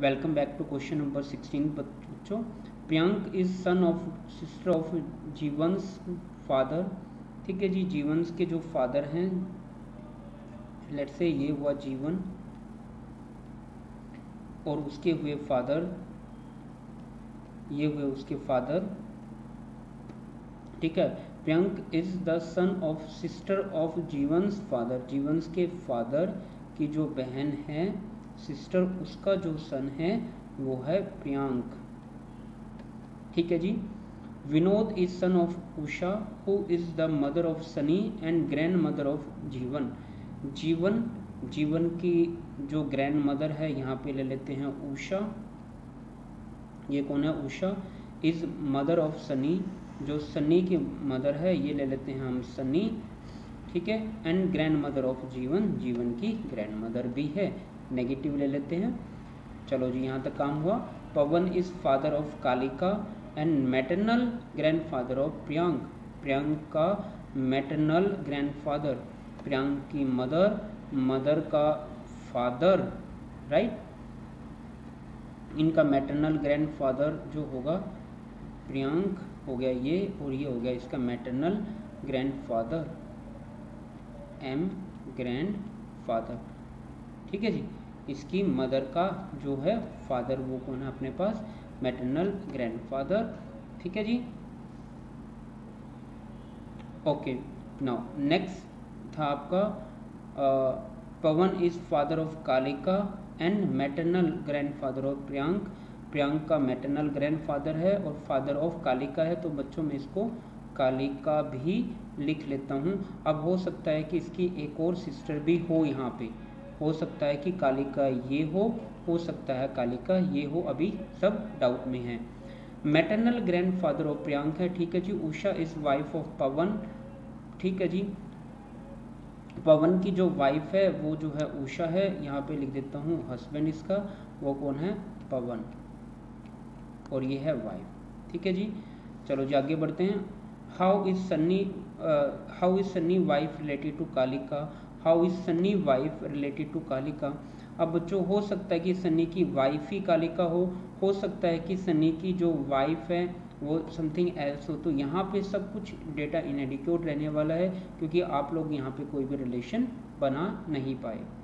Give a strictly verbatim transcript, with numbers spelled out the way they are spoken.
Welcome back to question number sixteen बच्चों। Priyank is son of sister of Jeevan's father. ठीक है जी, जीवंस के जो फादर हैं, लेट्स से ये हुआ जीवन और उसके हुए फादर, ये हुए उसके फादर। ठीक है, Priyank is the son of sister of Jeevan's father. Jeevan के फादर की जो बहन है सिस्टर, उसका जो सन है वो है प्रियंक। ठीक है जी। Vinod is son of Usha who is the mother of Sunny and grandmother of Jeevan. Jeevan Jeevan की जो ग्रैंड मदर है, यहाँ पे ले लेते हैं उषा। ये कौन है? Usha is mother of Sunny, जो सनी की मदर है, ये ले लेते हैं हम सनी। ठीक है, and grandmother of Jeevan, Jeevan की ग्रैंड मदर भी है। नेगेटिव ले लेते हैं। चलो जी, यहाँ तक काम हुआ। पवन is father of Kalika and maternal grandfather of Priyank. Priyank का मैटरनल ग्रैंडफादर, प्रियंक की मदर, मदर का फादर, राइट। इनका मैटरनल ग्रैंडफादर जो होगा, प्रियंक हो गया ये और ये हो गया इसका मैटरनल ग्रैंडफादर, एम ग्रैंडफादर। ठीक है जी, इसकी मदर का जो है फादर, वो कौन है अपने पास? Maternal grandfather. ठीक है जी, ओके। नाउ नेक्स्ट था आपका पवन is father of Kalika and maternal grandfather of Priyank. Priyank का मैटरनल ग्रैंडफादर है और फादर ऑफ कालिका है, तो बच्चों में इसको कालिका भी लिख लेता हूँ। अब हो सकता है कि इसकी एक और सिस्टर भी हो, यहाँ पे हो सकता है कि कालिका ये हो हो सकता है कालिका ये हो, अभी सब डाउट में है। मैटरनल ग्रैंडफादर ऑफ प्रियंक है। ठीक है जी। उषा इज वाइफ ऑफ पवन। ठीक है जी, पवन की जो वाइफ है वो जो है उषा है, यहाँ पे लिख देता हूँ हस्बैंड इसका, वो कौन है? पवन, और ये है वाइफ। ठीक है जी, चलो जी आगे बढ़ते हैं। How is Sunny how is Sunny wife related to Kalika? How is Sunny wife related to Kalika? अब बच्चों हो सकता है कि सन्नी की वाइफ ही कालिका हो हो सकता है कि सन्नी की जो वाइफ है वो समथिंग एल्स हो, तो यहाँ पे सब कुछ डेटा इनएडिक्वेट रहने वाला है, क्योंकि आप लोग यहाँ पे कोई भी रिलेशन बना नहीं पाए।